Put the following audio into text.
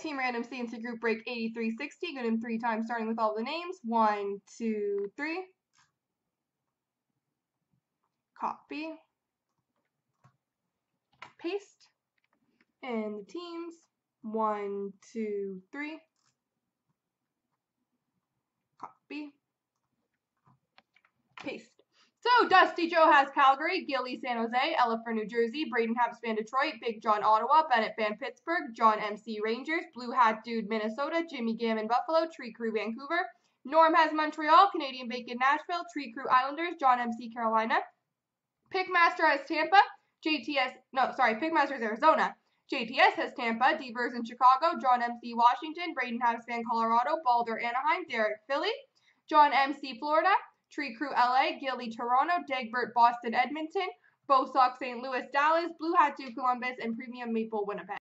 Team Random C&C Group Break 8360. Go to them 3 times, starting with all the names. 1, 2, 3. Copy. Paste. And the teams. 1, 2, 3. Copy. Paste. So, Dusty Joe has Calgary, Gilly San Jose, Ella for New Jersey, Braden Habspan Detroit, Big John Ottawa, Bennett Fan Pittsburgh, John MC Rangers, Blue Hat Dude Minnesota, Jimmy Gammon Buffalo, Tree Crew Vancouver, Norm has Montreal, Canadian Bacon Nashville, Tree Crew Islanders, John MC Carolina, Pickmaster has Tampa, Pickmaster is Arizona, JTS has Tampa, Devers in Chicago, John MC Washington, Braden Habspan Colorado, Balder Anaheim, Derek Philly, John MC Florida, Tree Crew LA, Gilly Toronto, Dagbert Boston Edmonton, Bosox St. Louis Dallas, Blue Hat Duke Columbus, and Premium Maple Winnipeg.